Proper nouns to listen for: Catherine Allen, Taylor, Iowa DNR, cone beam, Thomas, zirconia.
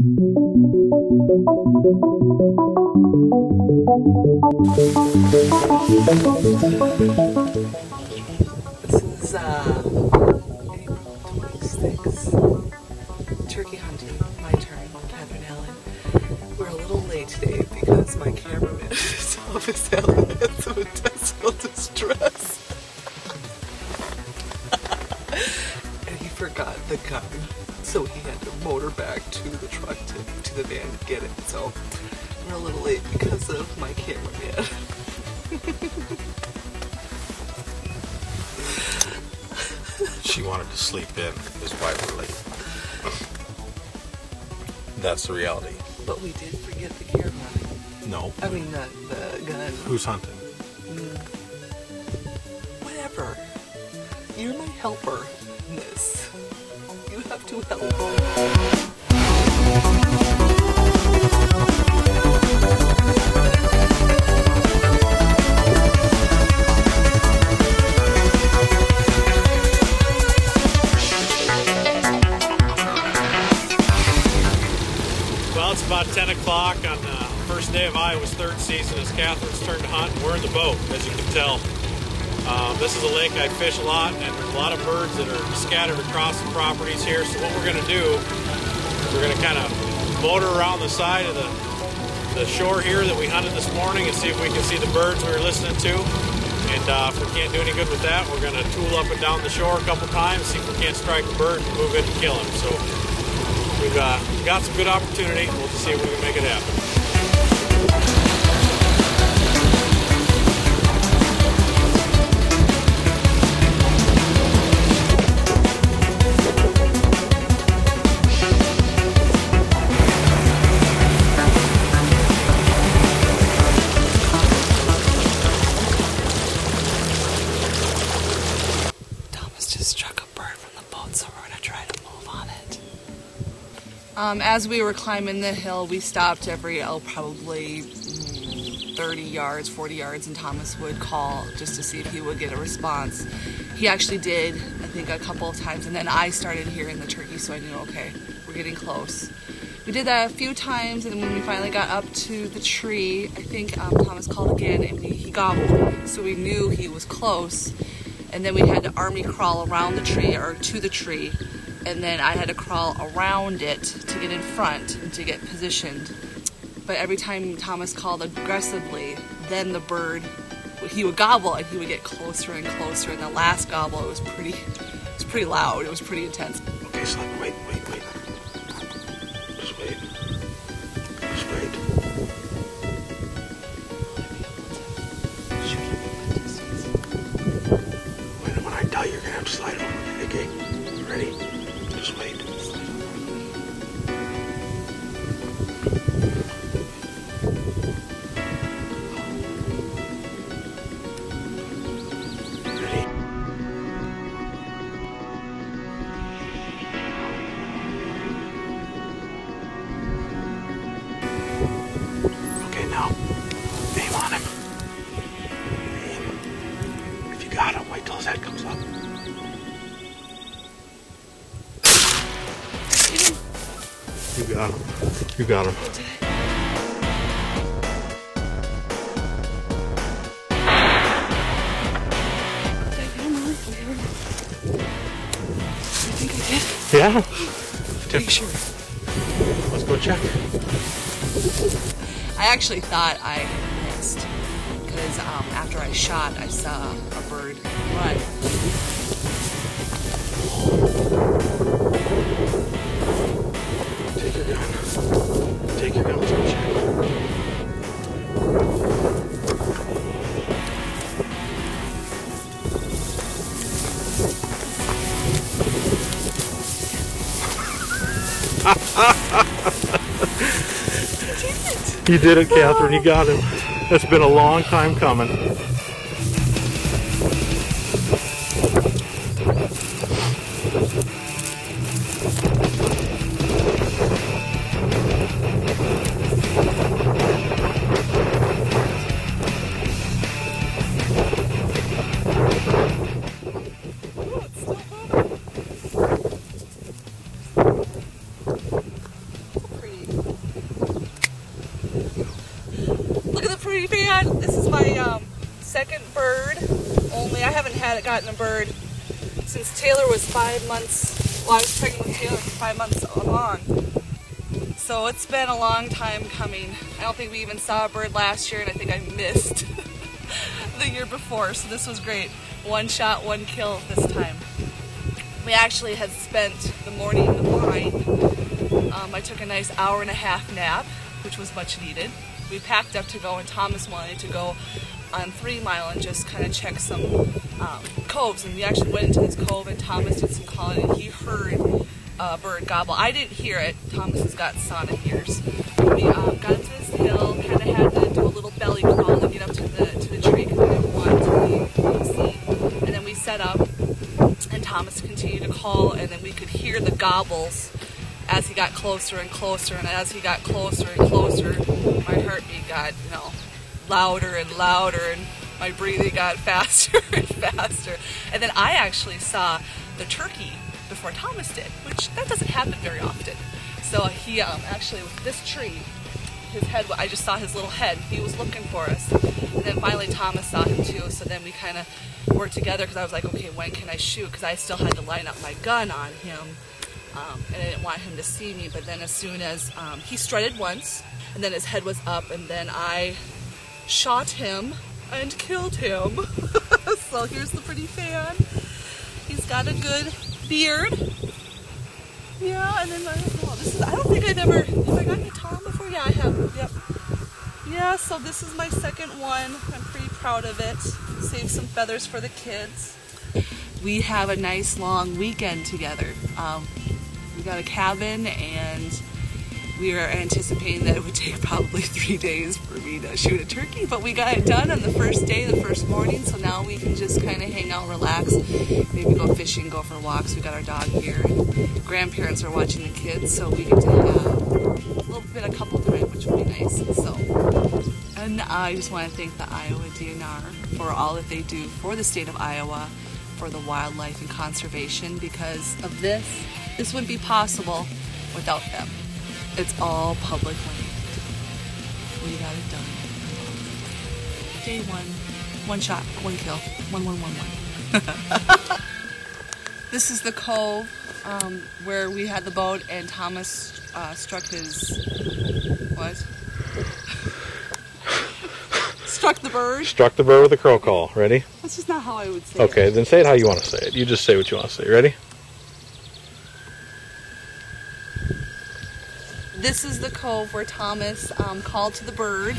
This is April 26th, turkey hunting, my turn, Catherine Allen. We're a little late today because my cameraman is off his elements of intestinal distress. And he forgot the gun, so he had to motor back to the truck to the van to get it. So we're a little late because of my cameraman. She wanted to sleep in, is why we're late. That's the reality. But we did forget the camera. No. I mean, the gun. Who's hunting? Whatever. You're my helper in this. You have to help. It's about 10 o'clock on the first day of Iowa's third season. It's Catherine's turn to hunt. We're in the boat, as you can tell. This is a lake I fish a lot, and there's a lot of birds that are scattered across the properties here. So what we're going to do, we're going to kind of motor around the side of the shore here that we hunted this morning and see if we can see the birds we were listening to. And if we can't do any good with that, we're going to tool up and down the shore a couple times, see if we can't strike a bird and move in and kill him. So we've got some good opportunity. We'll just see if we can make it happen. Thomas just struck a bird from the boat, so we're going to try to move on it. As we were climbing the hill, we stopped every probably 30 yards, 40 yards, and Thomas would call just to see if he would get a response. He actually did, I think, a couple of times, and then I started hearing the turkey, so I knew, okay, we're getting close. We did that a few times, and when we finally got up to the tree, I think Thomas called again, and he gobbled, so we knew he was close, and then we had to army crawl around the tree, or to the tree, and then I had to crawl around it to get in front and to get positioned. But every time Thomas called aggressively, then the bird, he would gobble and he would get closer and closer. And the last gobble, it was pretty loud. It was pretty intense. Okay, so wait. Just wait. Wait, when I die, you're gonna have to slide over. Okay, you ready? Just wait. You got him. You got him. Yeah. Sure. Let's go check. I actually thought I had missed because after I shot, I saw a bird run. You did it, Catherine. You got him. It's been a long time coming. Pretty tree fan. This is my second bird only. I haven't gotten a bird since Taylor was 5 months. Well, I was pregnant with Taylor for 5 months along. So it's been a long time coming. I don't think we even saw a bird last year, and I think I missed the year before. So this was great. One shot, one kill this time. We actually had spent the morning blind. I took a nice hour-and-a-half nap, which was much needed. We packed up to go, and Thomas wanted to go on 3 Mile and just kind of check some coves. And we actually went into this cove, and Thomas did some calling, and he heard a bird gobble. I didn't hear it. Thomas has got sonic ears. We got to this hill, kind of had to do a little belly crawl to get up to the tree because we didn't want to be seen. And then we set up, and Thomas continued to call, and then we could hear the gobbles as he got closer and closer, and as he got closer and closer, my heartbeat got, you know, louder and louder, and my breathing got faster and faster. And then I actually saw the turkey before Thomas did, which that doesn't happen very often. So he actually, with this tree, his head, I just saw his little head. He was looking for us. And then finally Thomas saw him too, so then we kind of worked together because I was like, okay, when can I shoot? Because I still had to line up my gun on him. And I didn't want him to see me, but then as soon as he strutted once, and then his head was up, and then I shot him and killed him. So here's the pretty fan. He's got a good beard. Yeah, and then I don't think I've ever, have I gotten a Tom before? Yeah, I have. Yep. Yeah, so this is my second one. I'm pretty proud of it. Saved some feathers for the kids. We have a nice long weekend together. We got a cabin, and we were anticipating that it would take probably 3 days for me to shoot a turkey, but we got it done on the first day, the first morning, so now we can just kind of hang out, relax, maybe go fishing, go for walks. We got our dog here, and grandparents are watching the kids, so we get to have a little bit of couple time, which would be nice. So, and I just want to thank the Iowa DNR for all that they do for the state of Iowa, for the wildlife and conservation. Because of this wouldn't be possible without them. It's all public land. We got it done. Day one, one shot, one kill, 1, 1, 1, 1. This is the cove where we had the boat, and Thomas struck his what? Struck the bird. Struck the bird with a crow call. Ready? That's just not how I would say it. Okay, then say it how you want to say it. You just say what you want to say. Ready? This is the cove where Thomas called to the bird.